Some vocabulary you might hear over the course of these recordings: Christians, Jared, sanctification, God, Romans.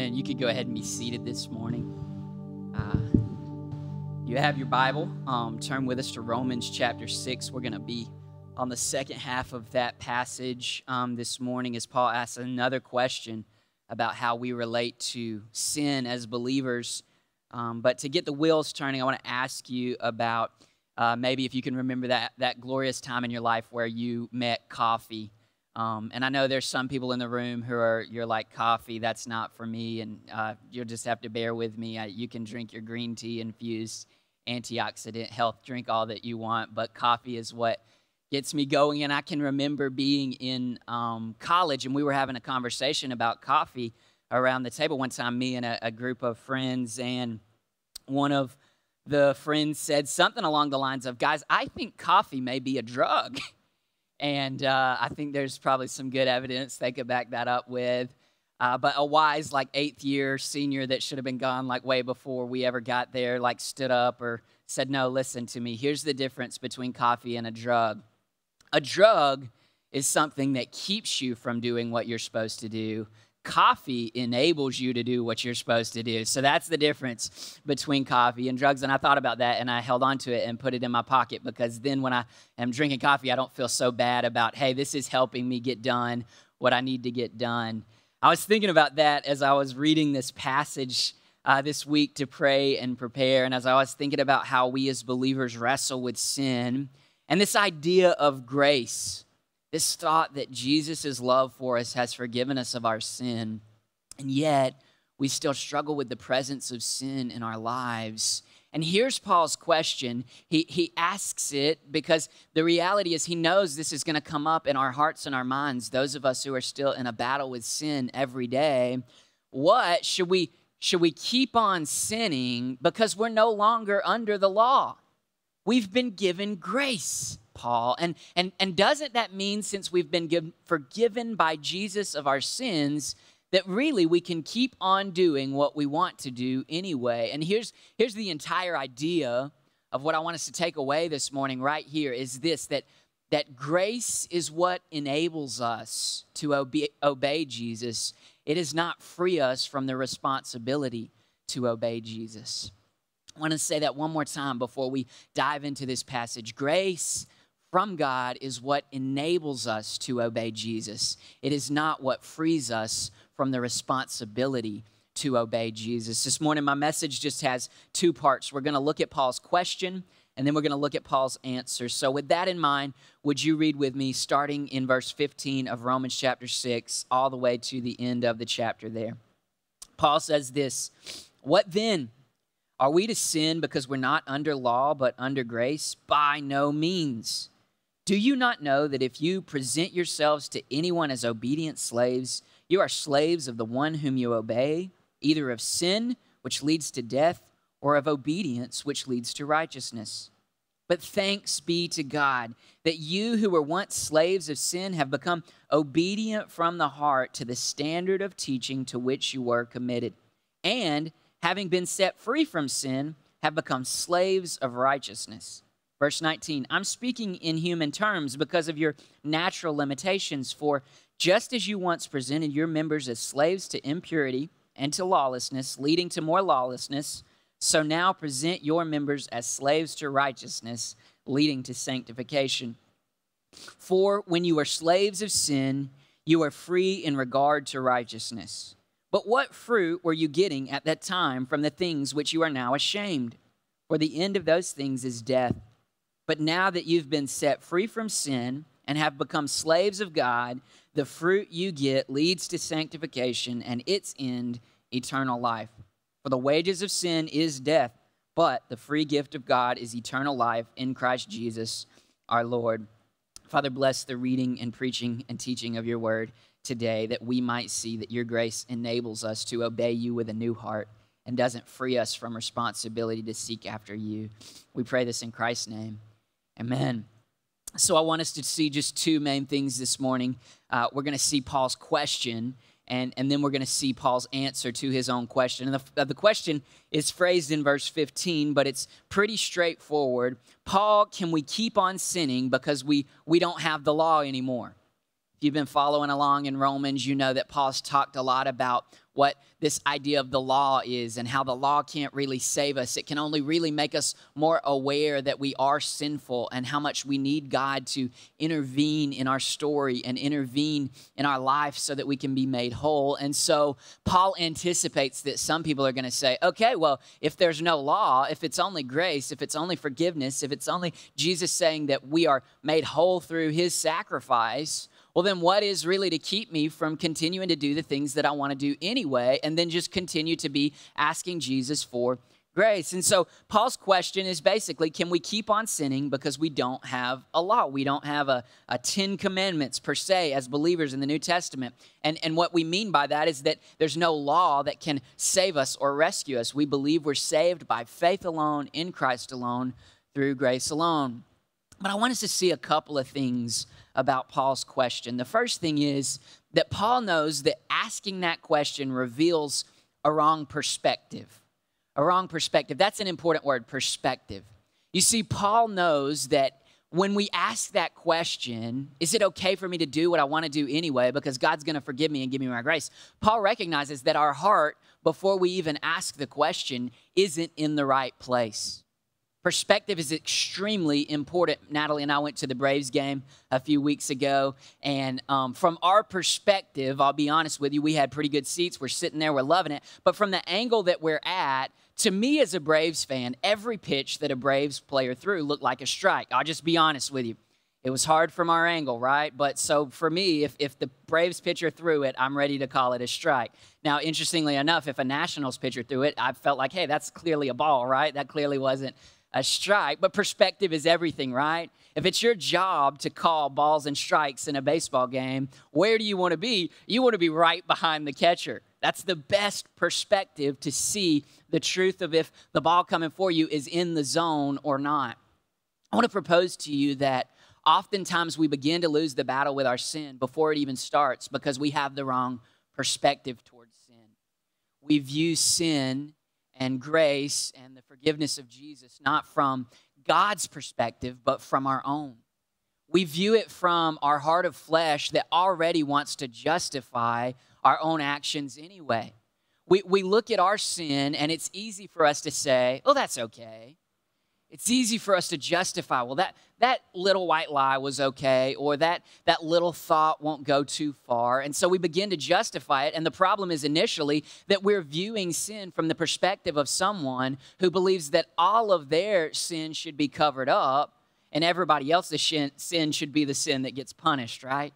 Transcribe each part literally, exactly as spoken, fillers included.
Amen. You could go ahead and be seated this morning. Uh, you have your Bible. Um, turn with us to Romans chapter six. We're going to be on the second half of that passage um, this morning as Paul asks another question about how we relate to sin as believers. Um, but to get the wheels turning, I want to ask you about uh, maybe if you can remember that, that glorious time in your life where you met coffee. Um, and I know there's some people in the room who are, you're like, coffee, that's not for me, and uh, you'll just have to bear with me. I, you can drink your green tea-infused antioxidant health drink all that you want, but coffee is what gets me going. And I can remember being in um, college, and we were having a conversation about coffee around the table one time, me and a, a group of friends, and one of the friends said something along the lines of, guys, I think coffee may be a drug. And uh, I think there's probably some good evidence they could back that up with. Uh, but a wise, like, eighth-year senior that should have been gone, like, way before we ever got there, like, stood up or said, no, listen to me. Here's the difference between coffee and a drug. A drug is something that keeps you from doing what you're supposed to do. Coffee enables you to do what you're supposed to do. So that's the difference between coffee and drugs. And I thought about that, and I held on to it and put it in my pocket, because then when I am drinking coffee, I don't feel so bad about, hey, this is helping me get done what I need to get done. I was thinking about that as I was reading this passage uh, this week to pray and prepare, and as I was thinking about how we as believers wrestle with sin and this idea of grace, this thought that Jesus' love for us has forgiven us of our sin, and yet we still struggle with the presence of sin in our lives. And here's Paul's question. He, he asks it because the reality is he knows this is going to come up in our hearts and our minds, those of us who are still in a battle with sin every day. What should we, should we keep on sinning because we're no longer under the law? We've been given grace, Paul. And, and, and doesn't that mean, since we've been given, forgiven by Jesus of our sins, that really we can keep on doing what we want to do anyway? And here's, here's the entire idea of what I want us to take away this morning right here is this, that, that grace is what enables us to obey, obey Jesus. It does not free us from the responsibility to obey Jesus. I want to say that one more time before we dive into this passage. Grace from God is what enables us to obey Jesus. It is not what frees us from the responsibility to obey Jesus. This morning, my message just has two parts. We're going to look at Paul's question, and then we're going to look at Paul's answer. So with that in mind, would you read with me, starting in verse fifteen of Romans chapter six, all the way to the end of the chapter there. Paul says this, "What then? Are we to sin because we're not under law but under grace? By no means. Do you not know that if you present yourselves to anyone as obedient slaves, you are slaves of the one whom you obey, either of sin, which leads to death, or of obedience, which leads to righteousness? But thanks be to God that you who were once slaves of sin have become obedient from the heart to the standard of teaching to which you were committed, and having been set free from sin, have become slaves of righteousness." Verse nineteen, "I'm speaking in human terms because of your natural limitations, for just as you once presented your members as slaves to impurity and to lawlessness, leading to more lawlessness, so now present your members as slaves to righteousness, leading to sanctification. For when you are slaves of sin, you are free in regard to righteousness. But what fruit were you getting at that time from the things which you are now ashamed? For the end of those things is death. But now that you've been set free from sin and have become slaves of God, the fruit you get leads to sanctification, and its end, eternal life. For the wages of sin is death, but the free gift of God is eternal life in Christ Jesus our Lord." Father, bless the reading and preaching and teaching of your word today, that we might see that your grace enables us to obey you with a new heart and doesn't free us from responsibility to seek after you. We pray this in Christ's name. Amen. So I want us to see just two main things this morning. Uh, we're going to see Paul's question, and, and then we're going to see Paul's answer to his own question. And the, the question is phrased in verse fifteen, but it's pretty straightforward. Paul, can we keep on sinning because we, we don't have the law anymore? If you've been following along in Romans, you know that Paul's talked a lot about what this idea of the law is and how the law can't really save us. It can only really make us more aware that we are sinful and how much we need God to intervene in our story and intervene in our life so that we can be made whole. And so Paul anticipates that some people are going to say, okay, well, if there's no law, if it's only grace, if it's only forgiveness, if it's only Jesus saying that we are made whole through his sacrifice, well, then what is really to keep me from continuing to do the things that I want to do anyway, and then just continue to be asking Jesus for grace? And so Paul's question is basically, can we keep on sinning because we don't have a law? We don't have a, a Ten Commandments per se as believers in the New Testament. And, and what we mean by that is that there's no law that can save us or rescue us. We believe we're saved by faith alone, in Christ alone, through grace alone. But I want us to see a couple of things about Paul's question. The first thing is that Paul knows that asking that question reveals a wrong perspective. A wrong perspective. That's an important word, perspective. You see, Paul knows that when we ask that question, is it okay for me to do what I want to do anyway because God's going to forgive me and give me my grace? Paul recognizes that our heart, before we even ask the question, isn't in the right place. Perspective is extremely important. Natalie and I went to the Braves game a few weeks ago, and um, from our perspective, I'll be honest with you, we had pretty good seats. We're sitting there, we're loving it. But from the angle that we're at, to me as a Braves fan, every pitch that a Braves player threw looked like a strike. I'll just be honest with you. It was hard from our angle, right? But so for me, if, if the Braves pitcher threw it, I'm ready to call it a strike. Now, interestingly enough, if a Nationals pitcher threw it, I felt like, hey, that's clearly a ball, right? That clearly wasn't a strike. But perspective is everything, right? If it's your job to call balls and strikes in a baseball game, where do you want to be? You want to be right behind the catcher. That's the best perspective to see the truth of if the ball coming for you is in the zone or not. I want to propose to you that oftentimes we begin to lose the battle with our sin before it even starts because we have the wrong perspective towards sin. We view sin and grace and the forgiveness of Jesus not from God's perspective, but from our own. We view it from our heart of flesh that already wants to justify our own actions anyway. We, we look at our sin, and it's easy for us to say, oh, that's okay. It's easy for us to justify, well, that, that little white lie was okay, or that, that little thought won't go too far. And so we begin to justify it. And the problem is initially that we're viewing sin from the perspective of someone who believes that all of their sin should be covered up and everybody else's sin should be the sin that gets punished, right?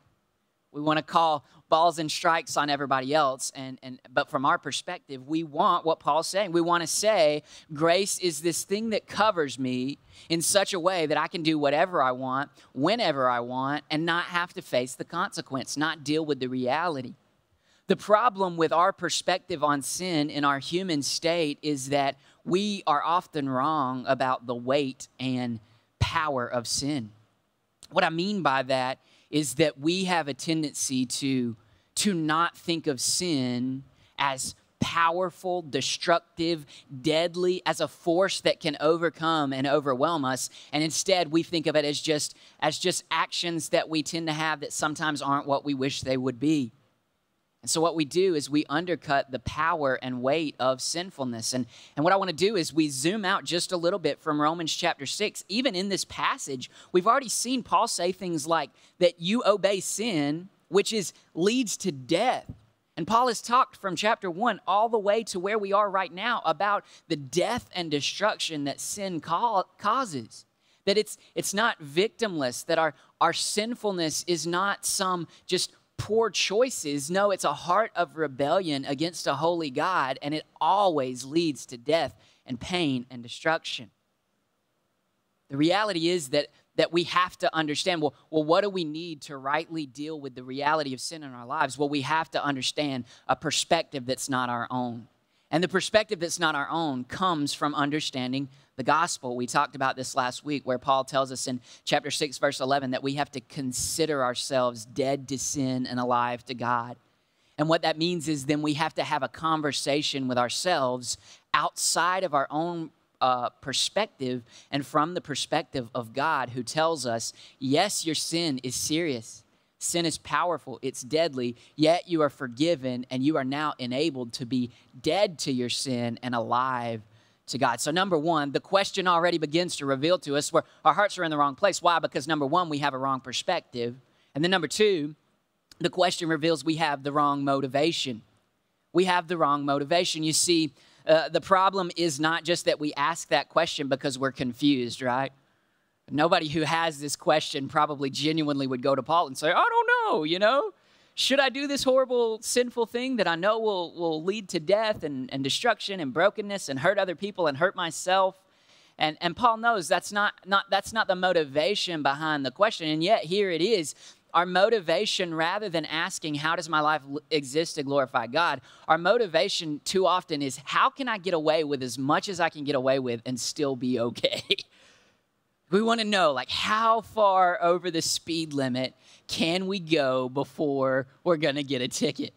We want to call balls and strikes on everybody else, and, and but from our perspective, we want what Paul's saying. We want to say, grace is this thing that covers me in such a way that I can do whatever I want, whenever I want, and not have to face the consequence, not deal with the reality. The problem with our perspective on sin in our human state is that we are often wrong about the weight and power of sin. What I mean by that is that we have a tendency to, to not think of sin as powerful, destructive, deadly, as a force that can overcome and overwhelm us. And instead, we think of it as just, as just actions that we tend to have that sometimes aren't what we wish they would be. And so what we do is we undercut the power and weight of sinfulness. And, and what I want to do is we zoom out just a little bit from Romans chapter six. Even in this passage, we've already seen Paul say things like that you obey sin, which is leads to death. And Paul has talked from chapter one all the way to where we are right now about the death and destruction that sin causes. That it's, it's not victimless, that our, our sinfulness is not some just poor choices. No, it's a heart of rebellion against a holy God, and it always leads to death and pain and destruction. The reality is that, that we have to understand, well, well, what do we need to rightly deal with the reality of sin in our lives? Well, we have to understand a perspective that's not our own. And the perspective that's not our own comes from understanding the gospel. We talked about this last week where Paul tells us in chapter six, verse eleven, that we have to consider ourselves dead to sin and alive to God. And what that means is then we have to have a conversation with ourselves outside of our own uh, perspective and from the perspective of God, who tells us, yes, your sin is serious. Sin is powerful, it's deadly, yet you are forgiven and you are now enabled to be dead to your sin and alive to God. So number one, the question already begins to reveal to us where our hearts are in the wrong place. Why? Because number one, we have a wrong perspective. And then number two, the question reveals we have the wrong motivation. We have the wrong motivation. You see, uh, the problem is not just that we ask that question because we're confused, right? Nobody who has this question probably genuinely would go to Paul and say, I don't know, you know, should I do this horrible, sinful thing that I know will, will lead to death and, and destruction and brokenness and hurt other people and hurt myself? And, and Paul knows that's not, not, that's not the motivation behind the question. And yet here it is. Our motivation, rather than asking, how does my life exist to glorify God? Our motivation too often is, how can I get away with as much as I can get away with and still be okay? We want to know, like, how far over the speed limit can we go before we're going to get a ticket?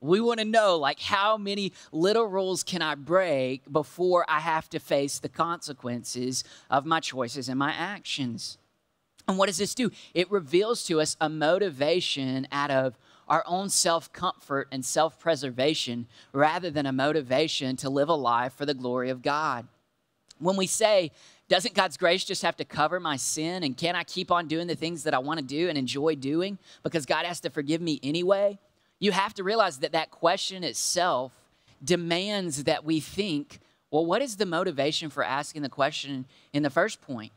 We want to know, like, how many little rules can I break before I have to face the consequences of my choices and my actions? And what does this do? It reveals to us a motivation out of our own self-comfort and self-preservation rather than a motivation to live a life for the glory of God. When we say, doesn't God's grace just have to cover my sin? And can I keep on doing the things that I want to do and enjoy doing because God has to forgive me anyway? You have to realize that that question itself demands that we think, well, what is the motivation for asking the question in the first point?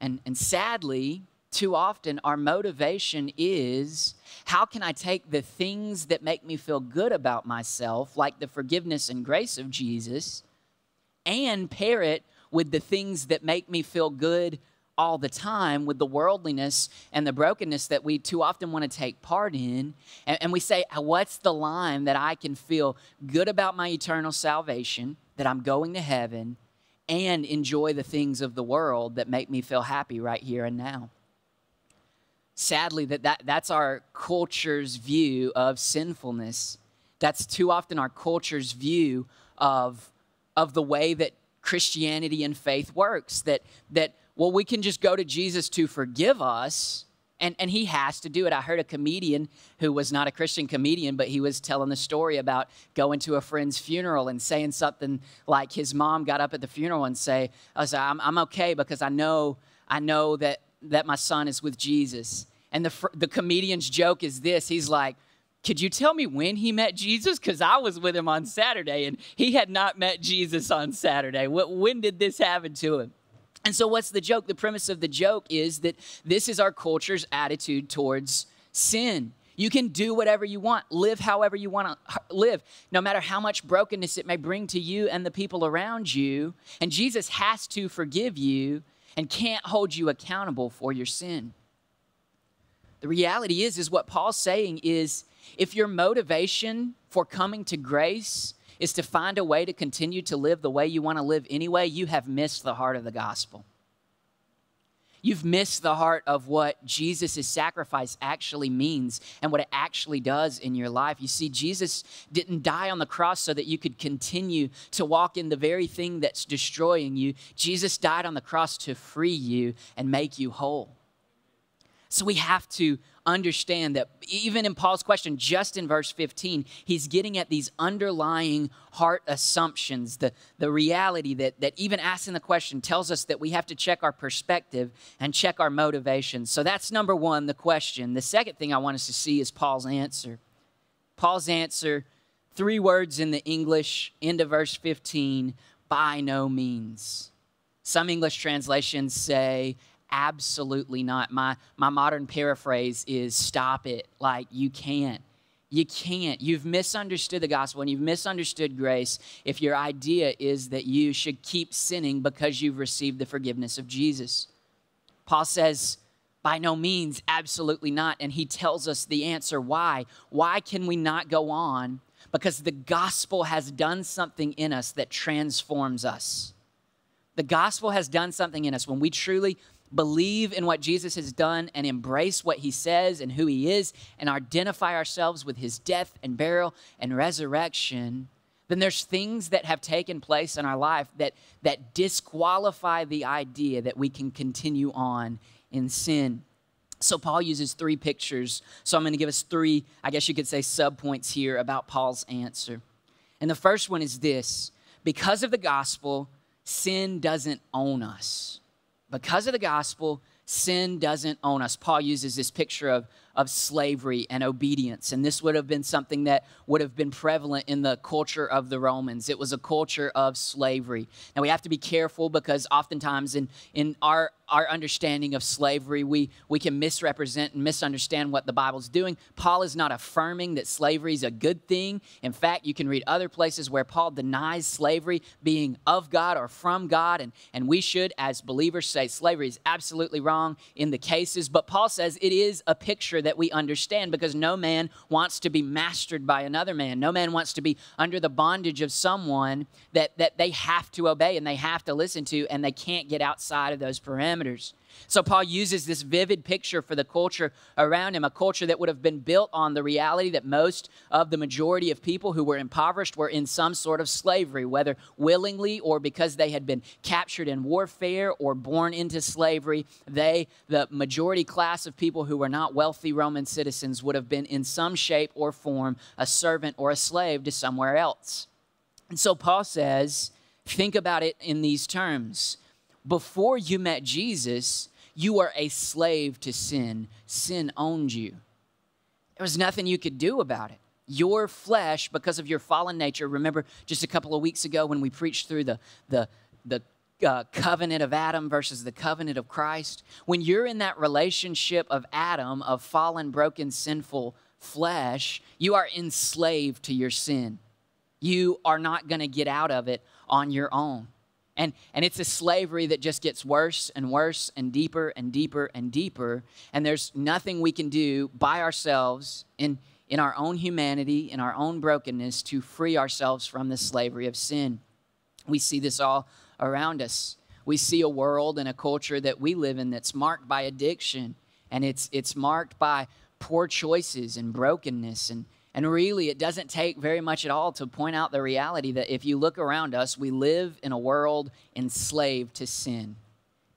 And, and sadly, too often our motivation is, how can I take the things that make me feel good about myself, like the forgiveness and grace of Jesus, and pair it with the things that make me feel good all the time, with the worldliness and the brokenness that we too often want to take part in. And, and we say, what's the line that I can feel good about my eternal salvation, that I'm going to heaven, and enjoy the things of the world that make me feel happy right here and now? Sadly, that, that, that's our culture's view of sinfulness. That's too often our culture's view of, of the way that Christianity and faith works, that, that well, we can just go to Jesus to forgive us, and, and he has to do it. I heard a comedian who was not a Christian comedian, but he was telling the story about going to a friend's funeral and saying something like his mom got up at the funeral and say, I was like, I'm, I'm okay because I know, I know that, that my son is with Jesus. And the, the comedian's joke is this. He's like, could you tell me when he met Jesus? Because I was with him on Saturday, and he had not met Jesus on Saturday. When did this happen to him? And so what's the joke? The premise of the joke is that this is our culture's attitude towards sin. You can do whatever you want, live however you want to live, no matter how much brokenness it may bring to you and the people around you. And Jesus has to forgive you and can't hold you accountable for your sin. The reality is, is what Paul's saying is, if your motivation for coming to grace is to find a way to continue to live the way you want to live anyway, you have missed the heart of the gospel. You've missed the heart of what Jesus' sacrifice actually means and what it actually does in your life. You see, Jesus didn't die on the cross so that you could continue to walk in the very thing that's destroying you. Jesus died on the cross to free you and make you whole. So we have to understand that even in Paul's question, just in verse fifteen, he's getting at these underlying heart assumptions, the, the reality that, that even asking the question tells us that we have to check our perspective and check our motivations. So that's number one, the question. The second thing I want us to see is Paul's answer. Paul's answer, three words in the English, into verse fifteen, by no means. Some English translations say, absolutely not. My, my modern paraphrase is stop it. Like, you can't. You can't. You've misunderstood the gospel and you've misunderstood grace if your idea is that you should keep sinning because you've received the forgiveness of Jesus. Paul says, by no means, absolutely not. And he tells us the answer. Why? Why can we not go on? Because the gospel has done something in us that transforms us. The gospel has done something in us. When we truly believe in what Jesus has done and embrace what he says and who he is and identify ourselves with his death and burial and resurrection, then there's things that have taken place in our life that, that disqualify the idea that we can continue on in sin. So Paul uses three pictures. So I'm going to give us three, I guess you could say, subpoints here about Paul's answer. And the first one is this: because of the gospel, sin doesn't own us. Because of the gospel, sin doesn't own us. Paul uses this picture of, of slavery and obedience. And this would have been something that would have been prevalent in the culture of the Romans. It was a culture of slavery. Now, we have to be careful because oftentimes in, in our, our understanding of slavery, we, we can misrepresent and misunderstand what the Bible's doing. Paul is not affirming that slavery is a good thing. In fact, you can read other places where Paul denies slavery being of God or from God. And, and we should, as believers, say slavery is absolutely wrong in the cases. But Paul says it is a picture that that we understand, because no man wants to be mastered by another man. No man wants to be under the bondage of someone that, that they have to obey and they have to listen to, and they can't get outside of those parameters. So Paul uses this vivid picture for the culture around him, a culture that would have been built on the reality that most of the majority of people who were impoverished were in some sort of slavery, whether willingly or because they had been captured in warfare or born into slavery. They, the majority class of people who were not wealthy Roman citizens, would have been in some shape or form a servant or a slave to somewhere else. And so Paul says, think about it in these terms. Before you met Jesus, you were a slave to sin. Sin owned you. There was nothing you could do about it. Your flesh, because of your fallen nature, remember just a couple of weeks ago when we preached through the, the, the uh, covenant of Adam versus the covenant of Christ, when you're in that relationship of Adam, of fallen, broken, sinful flesh, you are enslaved to your sin. You are not going to get out of it on your own. And, and it's a slavery that just gets worse and worse and deeper and deeper and deeper. And there's nothing we can do by ourselves in, in our own humanity, in our own brokenness, to free ourselves from the slavery of sin. We see this all around us. We see a world and a culture that we live in that's marked by addiction. And it's, it's marked by poor choices and brokenness. And, And really, it doesn't take very much at all to point out the reality that if you look around us, we live in a world enslaved to sin,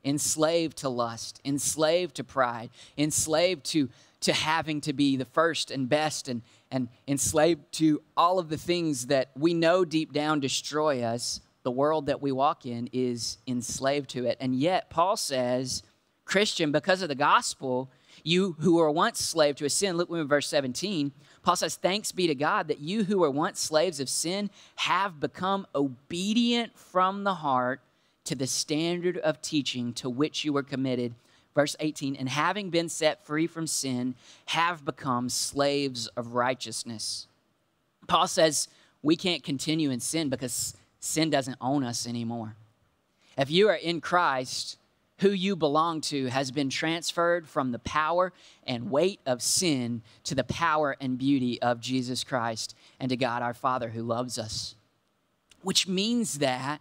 enslaved to lust, enslaved to pride, enslaved to, to having to be the first and best, and, and enslaved to all of the things that we know deep down destroy us. The world that we walk in is enslaved to it. And yet, Paul says, Christian, because of the gospel, you who were once slave to a sin, look at verse seventeen, Paul says, thanks be to God that you who were once slaves of sin have become obedient from the heart to the standard of teaching to which you were committed. Verse eighteen, and having been set free from sin, have become slaves of righteousness. Paul says we can't continue in sin because sin doesn't own us anymore. If you are in Christ, who you belong to has been transferred from the power and weight of sin to the power and beauty of Jesus Christ and to God our Father who loves us. Which means that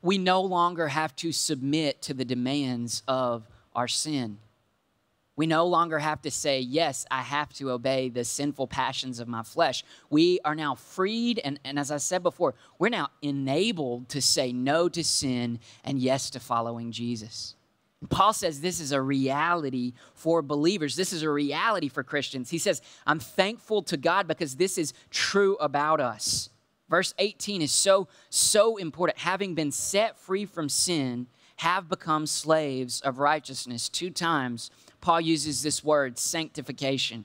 we no longer have to submit to the demands of our sin. We no longer have to say, yes, I have to obey the sinful passions of my flesh. We are now freed, and, and as I said before, we're now enabled to say no to sin and yes to following Jesus. Paul says this is a reality for believers. This is a reality for Christians. He says, I'm thankful to God because this is true about us. Verse eighteen is so, so important. Having been set free from sin, have become slaves of righteousness. Two times, Paul uses this word, sanctification.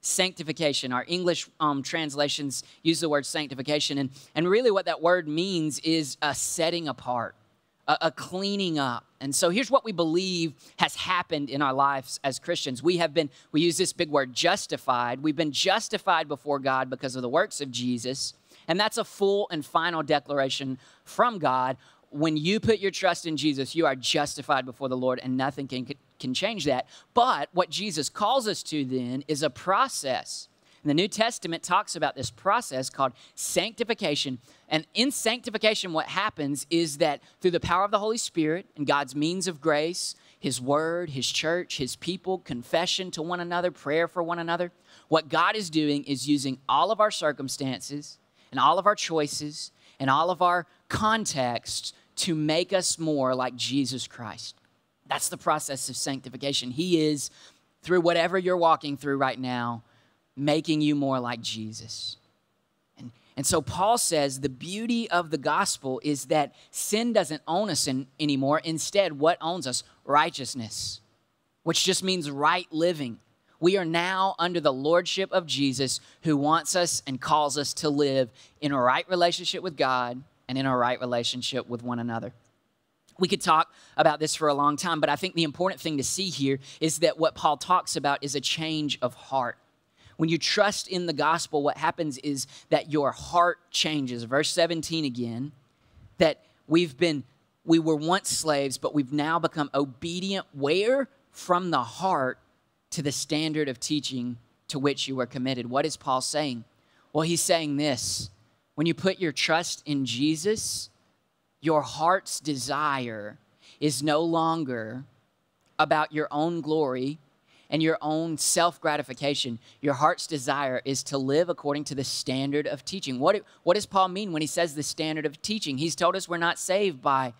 Sanctification. Our English um, translations use the word sanctification. And, and really what that word means is a setting apart, a, a cleaning up. And so here's what we believe has happened in our lives as Christians. We have been, we use this big word, justified. We've been justified before God because of the works of Jesus. And that's a full and final declaration from God. When you put your trust in Jesus, you are justified before the Lord, and nothing can, can change that. But what Jesus calls us to then is a process. And the New Testament talks about this process called sanctification. And in sanctification, what happens is that through the power of the Holy Spirit and God's means of grace, His word, His church, His people, confession to one another, prayer for one another, what God is doing is using all of our circumstances and all of our choices and all of our contexts to make us more like Jesus Christ. That's the process of sanctification. He is through whatever you're walking through right now, making you more like Jesus. And, and so Paul says the beauty of the gospel is that sin doesn't own us in, anymore. Instead, what owns us? Righteousness, which just means right living. We are now under the lordship of Jesus, who wants us and calls us to live in a right relationship with God and in a right relationship with one another. We could talk about this for a long time, but I think the important thing to see here is that what Paul talks about is a change of heart. When you trust in the gospel, what happens is that your heart changes. Verse seventeen again, that we've been, we were once slaves, but we've now become obedient. Where? From the heart to the standard of teaching to which you were committed. What is Paul saying? Well, he's saying this. When you put your trust in Jesus, your heart's desire is no longer about your own glory and your own self-gratification. Your heart's desire is to live according to the standard of teaching. What, what does Paul mean when he says the standard of teaching? He's told us we're not saved by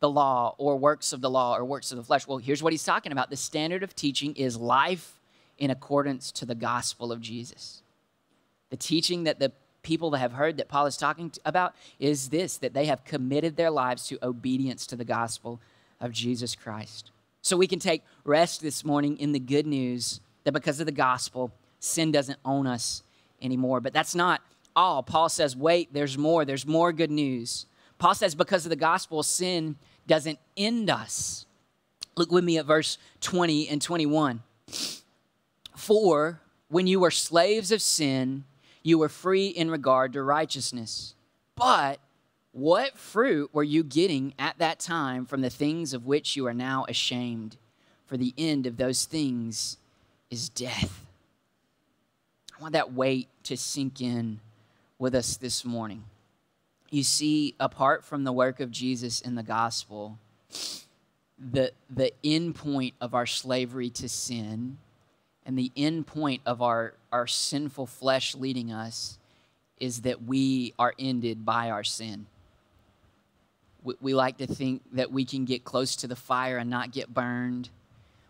the law or works of the law or works of the flesh. Well, here's what he's talking about. The standard of teaching is life in accordance to the gospel of Jesus. The teaching that the people that have heard that Paul is talking about is this, that they have committed their lives to obedience to the gospel of Jesus Christ. So we can take rest this morning in the good news that because of the gospel, sin doesn't own us anymore. But that's not all. Paul says, wait, there's more. There's more good news. Paul says because of the gospel, sin doesn't end us. Look with me at verse twenty and twenty-one. For when you were slaves of sin, you were free in regard to righteousness. But what fruit were you getting at that time from the things of which you are now ashamed? For the end of those things is death. I want that weight to sink in with us this morning. You see, apart from the work of Jesus in the gospel, the, the end point of our slavery to sin and the end point of our, our sinful flesh leading us is that we are ended by our sin. We, we like to think that we can get close to the fire and not get burned.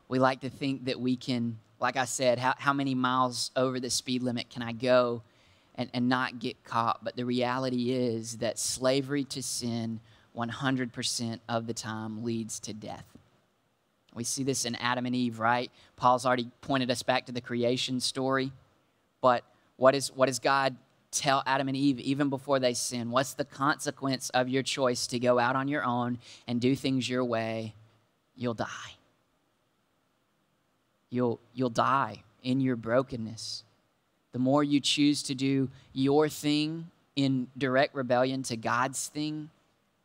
We like to think that we can, like I said, how, how many miles over the speed limit can I go and, and not get caught? But the reality is that slavery to sin one hundred percent of the time leads to death. We see this in Adam and Eve, right? Paul's already pointed us back to the creation story. But what is, what does God tell Adam and Eve even before they sin? What's the consequence of your choice to go out on your own and do things your way? You'll die. You'll, you'll die in your brokenness. The more you choose to do your thing in direct rebellion to God's thing,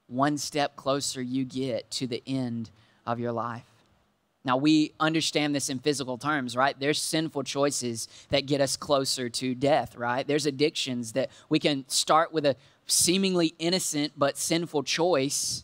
one step closer you get to the end of your life. Now, we understand this in physical terms, right? There's sinful choices that get us closer to death, right? There's addictions that we can start with a seemingly innocent but sinful choice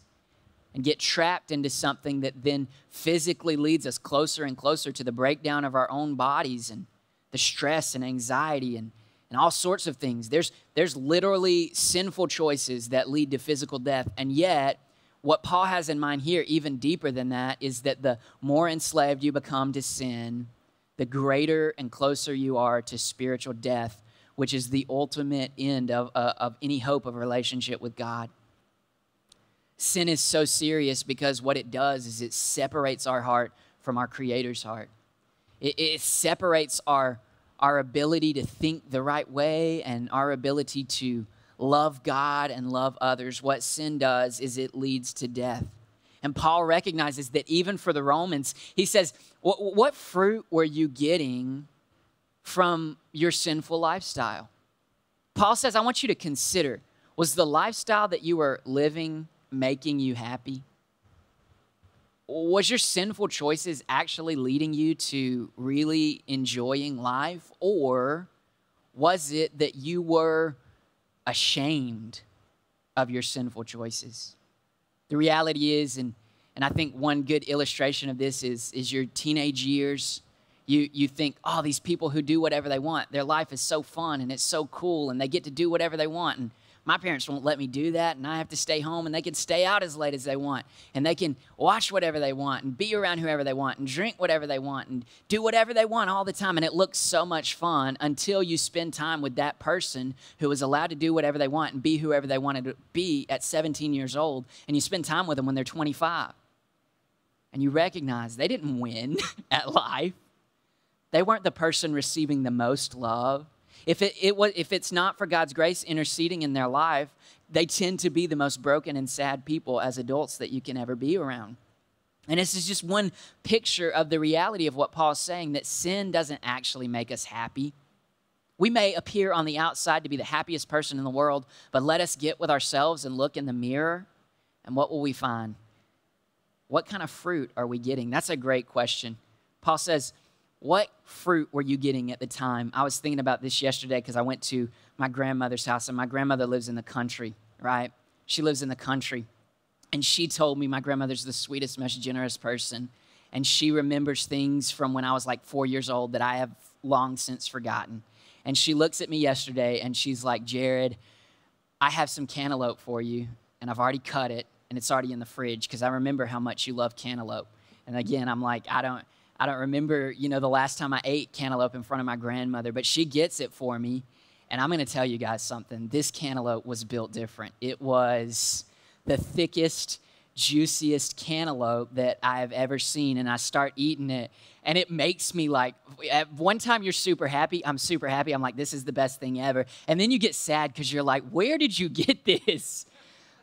and get trapped into something that then physically leads us closer and closer to the breakdown of our own bodies and the stress and anxiety and, and all sorts of things. There's, there's literally sinful choices that lead to physical death, and yet what Paul has in mind here, even deeper than that, is that the more enslaved you become to sin, the greater and closer you are to spiritual death, which is the ultimate end of, uh, of any hope of relationship with God. Sin is so serious because what it does is it separates our heart from our Creator's heart. It, it separates our, our ability to think the right way and our ability to love God and love others. What sin does is it leads to death. And Paul recognizes that even for the Romans, he says, what, what fruit were you getting from your sinful lifestyle? Paul says, I want you to consider, was the lifestyle that you were living making you happy? Was your sinful choices actually leading you to really enjoying life? Or was it that you were ashamed of your sinful choices? The reality is, and, and I think one good illustration of this is, is your teenage years. You, you think, oh, these people who do whatever they want, their life is so fun and it's so cool and they get to do whatever they want. And my parents won't let me do that, and I have to stay home, and they can stay out as late as they want, and they can watch whatever they want, and be around whoever they want, and drink whatever they want, and do whatever they want all the time, and it looks so much fun until you spend time with that person who is allowed to do whatever they want and be whoever they wanted to be at seventeen years old, and you spend time with them when they're twenty-five, and you recognize they didn't win at life. They weren't the person receiving the most love. If it, it was, if it's not for God's grace interceding in their life, they tend to be the most broken and sad people as adults that you can ever be around. And this is just one picture of the reality of what Paul's saying, that sin doesn't actually make us happy. We may appear on the outside to be the happiest person in the world, but let us get with ourselves and look in the mirror, and what will we find? What kind of fruit are we getting? That's a great question. Paul says, what fruit were you getting at the time? I was thinking about this yesterday because I went to my grandmother's house, and my grandmother lives in the country, right? She lives in the country. And she told me, my grandmother's the sweetest, most generous person. And she remembers things from when I was like four years old that I have long since forgotten. And she looks at me yesterday and she's like, Jared, I have some cantaloupe for you, and I've already cut it, and it's already in the fridge because I remember how much you love cantaloupe. And again, I'm like, I don't... I don't remember, you know, the last time I ate cantaloupe in front of my grandmother, but she gets it for me. And I'm going to tell you guys something. This cantaloupe was built different. It was the thickest, juiciest cantaloupe that I have ever seen. And I start eating it, and it makes me like, at one time you're super happy. I'm super happy. I'm like, this is the best thing ever. And then you get sad because you're like, where did you get this?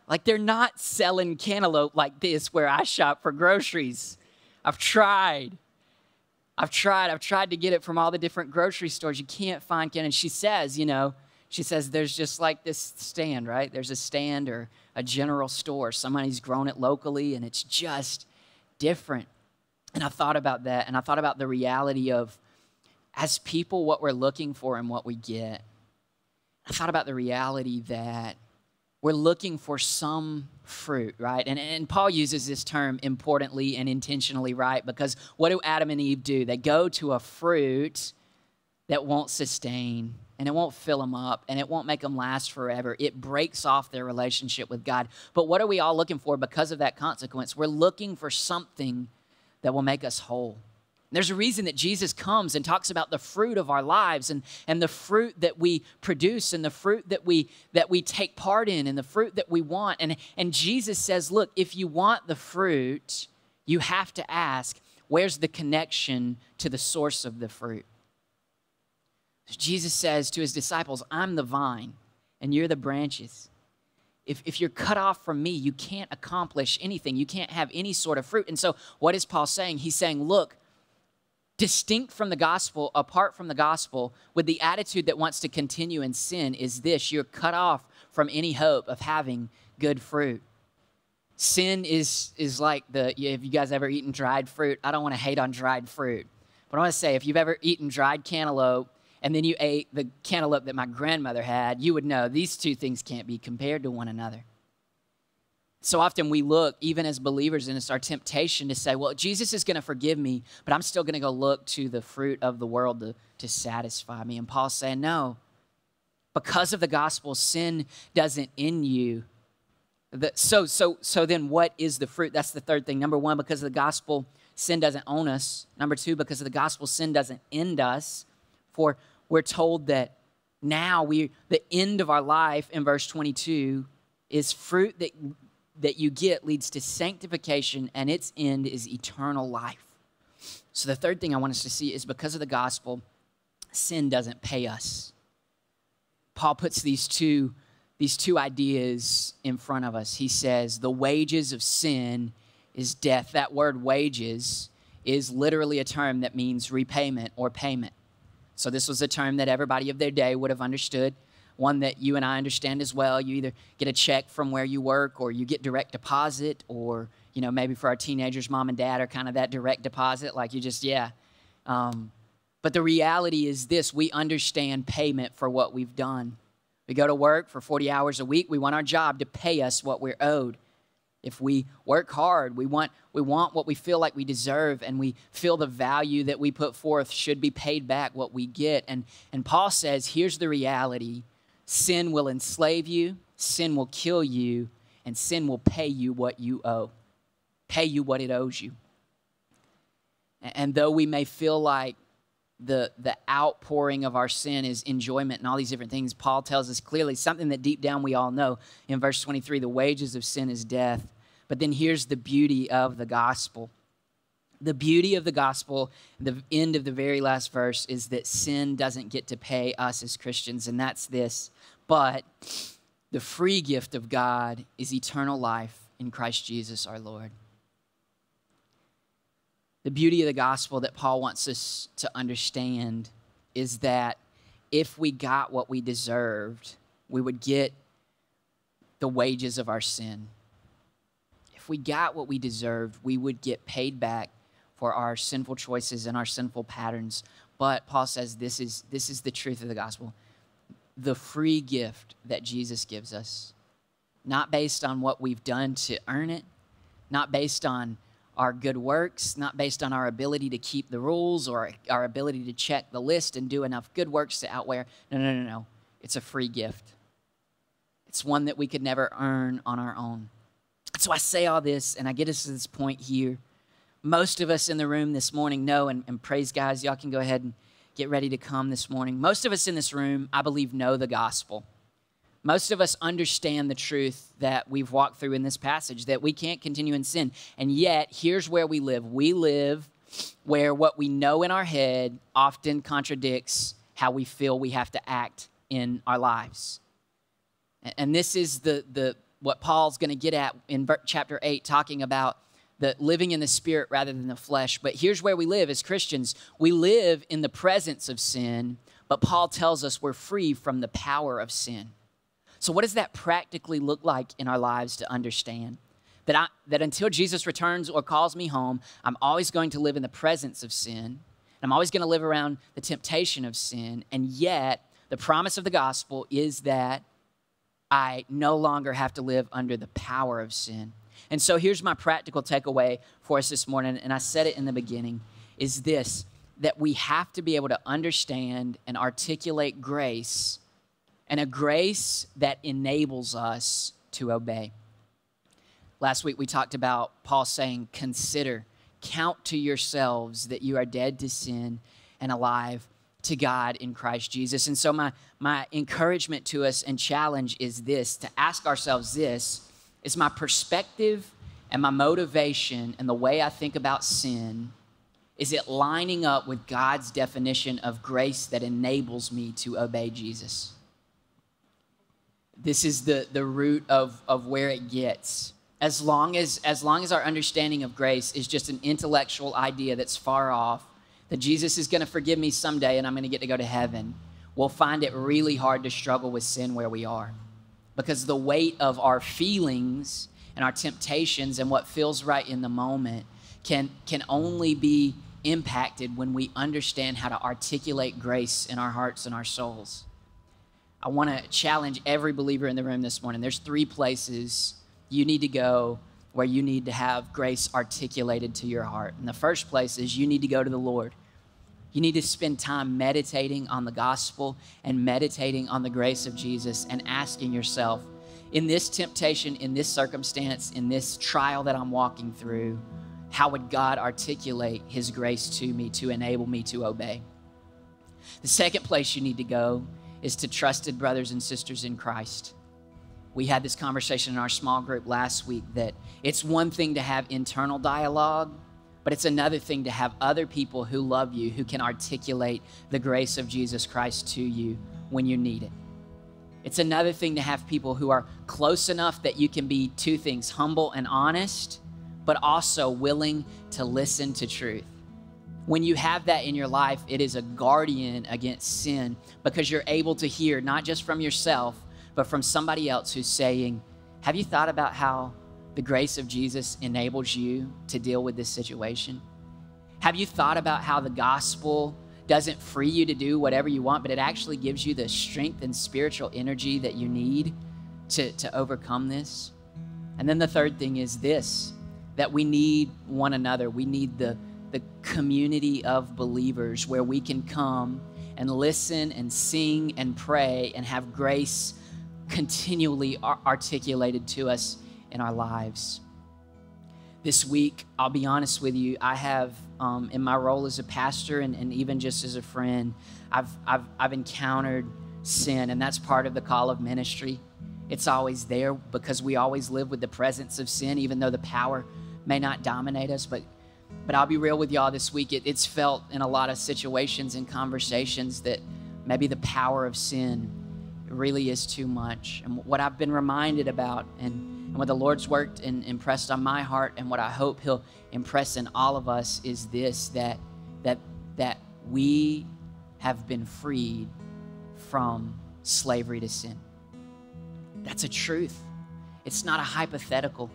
Like, they're not selling cantaloupe like this where I shop for groceries. I've tried. I've tried, I've tried to get it from all the different grocery stores. You can't find cantaloupe. And she says, you know, she says there's just like this stand, right? There's a stand or a general store. Somebody's grown it locally, and it's just different. And I thought about that, and I thought about the reality of, as people, what we're looking for and what we get. I thought about the reality that we're looking for some fruit, right? And, and Paul uses this term importantly and intentionally, right? Because what do Adam and Eve do? They go to a fruit that won't sustain, and it won't fill them up, and it won't make them last forever. It breaks off their relationship with God. But what are we all looking for because of that consequence? We're looking for something that will make us whole. There's a reason that Jesus comes and talks about the fruit of our lives, and, and the fruit that we produce, and the fruit that we, that we take part in, and the fruit that we want. And, and Jesus says, look, if you want the fruit, you have to ask, where's the connection to the source of the fruit? Jesus says to his disciples, I'm the vine, and you're the branches. If, if you're cut off from me, you can't accomplish anything. You can't have any sort of fruit. And so what is Paul saying? He's saying, look, distinct from the gospel, apart from the gospel, with the attitude that wants to continue in sin is this: you're cut off from any hope of having good fruit. Sin is, is like the, if you guys ever eaten dried fruit, I don't want to hate on dried fruit, but I want to say if you've ever eaten dried cantaloupe and then you ate the cantaloupe that my grandmother had, you would know these two things can't be compared to one another. So often we look, even as believers, and it's our temptation to say, well, Jesus is going to forgive me, but I'm still going to go look to the fruit of the world to, to satisfy me. And Paul's saying, no, because of the gospel, sin doesn't end you. The, so, so, so then what is the fruit? That's the third thing. Number one, because of the gospel, sin doesn't own us. Number two, because of the gospel, sin doesn't end us. For we're told that now we, the end of our life in verse twenty-two is fruit that... that you get leads to sanctification, and its end is eternal life. So the third thing I want us to see is because of the gospel, sin doesn't pay us. Paul puts these two, these two ideas in front of us. He says the wages of sin is death. That word wages is literally a term that means repayment or payment. So this was a term that everybody of their day would have understood. One that you and I understand as well. You either get a check from where you work, or you get direct deposit, or, you know, maybe for our teenagers, mom and dad are kind of that direct deposit. Like you just, yeah. Um, but the reality is this: we understand payment for what we've done. We go to work for forty hours a week. We want our job to pay us what we're owed. If we work hard, we want, we want what we feel like we deserve, and we feel the value that we put forth should be paid back what we get. And, and Paul says, here's the reality. Sin will enslave you, Sin will kill you, and sin will pay you what you owe, pay you what it owes you. And though we may feel like the, the outpouring of our sin is enjoyment and all these different things, Paul tells us clearly something that deep down we all know. In verse twenty-three, the wages of sin is death. But then here's the beauty of the gospel. The beauty of the gospel, the end of the very last verse, is that sin doesn't get to pay us as Christians, and that's this. But the free gift of God is eternal life in Christ Jesus our Lord. The beauty of the gospel that Paul wants us to understand is that if we got what we deserved, we would get the wages of our sin. If we got what we deserved, we would get paid back for our sinful choices and our sinful patterns. But Paul says this is, this is the truth of the gospel. The free gift that Jesus gives us, not based on what we've done to earn it, not based on our good works, not based on our ability to keep the rules or our ability to check the list and do enough good works to outweigh. No, no, no, no. It's a free gift. It's one that we could never earn on our own. So I say all this, and I get us to this point here. Most of us in the room this morning know, and, and praise guys, y'all can go ahead and get ready to come this morning. Most of us in this room, I believe, know the gospel. Most of us understand the truth that we've walked through in this passage, that we can't continue in sin. And yet, here's where we live. We live where what we know in our head often contradicts how we feel we have to act in our lives. And this is the, the what Paul's going to get at in chapter eight, talking about the living in the spirit rather than the flesh. But here's where we live as Christians. We live in the presence of sin, but Paul tells us we're free from the power of sin. So what does that practically look like in our lives to understand? That, I, that until Jesus returns or calls me home, I'm always going to live in the presence of sin. I'm always going to live around the temptation of sin. And yet, the promise of the gospel is that I no longer have to live under the power of sin. And so here's my practical takeaway for us this morning, and I said it in the beginning, is this, that we have to be able to understand and articulate grace, and a grace that enables us to obey. Last week we talked about Paul saying, consider, count to yourselves that you are dead to sin and alive to God in Christ Jesus. And so my, my encouragement to us and challenge is this, to ask ourselves this, is my perspective and my motivation and the way I think about sin, is it lining up with God's definition of grace that enables me to obey Jesus? This is the, the root of, of where it gets. As long as, as long as our understanding of grace is just an intellectual idea that's far off, that Jesus is going to forgive me someday and I'm going to get to go to heaven, we'll find it really hard to struggle with sin where we are. Because the weight of our feelings and our temptations and what feels right in the moment can, can only be impacted when we understand how to articulate grace in our hearts and our souls. I want to challenge every believer in the room this morning. There's three places you need to go where you need to have grace articulated to your heart. And the first place is you need to go to the Lord. You need to spend time meditating on the gospel and meditating on the grace of Jesus and asking yourself, in this temptation, in this circumstance, in this trial that I'm walking through, how would God articulate his grace to me to enable me to obey? The second place you need to go is to trusted brothers and sisters in Christ. We had this conversation in our small group last week that it's one thing to have internal dialogue, but it's another thing to have other people who love you, who can articulate the grace of Jesus Christ to you when you need it. It's another thing to have people who are close enough that you can be two things, humble and honest, but also willing to listen to truth. When you have that in your life, it is a guardian against sin because you're able to hear not just from yourself, but from somebody else who's saying, have you thought about how the grace of Jesus enables you to deal with this situation? Have you thought about how the gospel doesn't free you to do whatever you want, but it actually gives you the strength and spiritual energy that you need to, to overcome this? And then the third thing is this, that we need one another. We need the the community of believers where we can come and listen and sing and pray and have grace continually are articulated to us in our lives. This week, I'll be honest with you, I have, um, in my role as a pastor and, and even just as a friend, I've, I've, I've encountered sin, and that's part of the call of ministry. It's always there because we always live with the presence of sin, even though the power may not dominate us. But, but I'll be real with y'all this week. It, it's felt in a lot of situations and conversations that maybe the power of sin really is too much. And what I've been reminded about and And what the Lord's worked and impressed on my heart, and what I hope He'll impress in all of us, is this, that, that, that we have been freed from slavery to sin. That's a truth. It's not a hypothetical.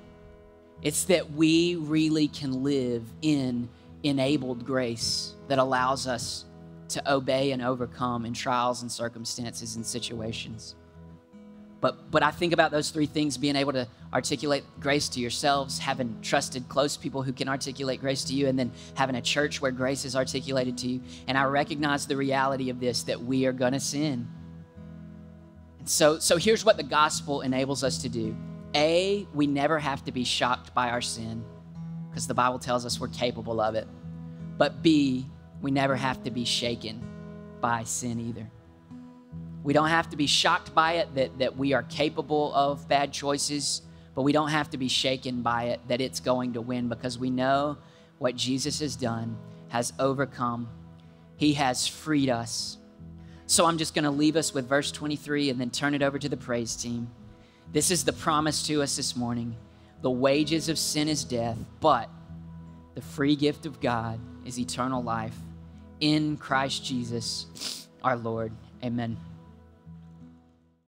It's that we really can live in enabled grace that allows us to obey and overcome in trials and circumstances and situations. But, but I think about those three things: being able to articulate grace to yourselves, having trusted close people who can articulate grace to you, and then having a church where grace is articulated to you. And I recognize the reality of this, that we are gonna sin. And so, so here's what the gospel enables us to do. A, we never have to be shocked by our sin, because the Bible tells us we're capable of it. But B, we never have to be shaken by sin either. We don't have to be shocked by it, that, that we are capable of bad choices, but we don't have to be shaken by it, that it's going to win, because we know what Jesus has done, has overcome. He has freed us. So I'm just gonna leave us with verse twenty-three and then turn it over to the praise team. This is the promise to us this morning. The wages of sin is death, but the free gift of God is eternal life in Christ Jesus, our Lord. Amen.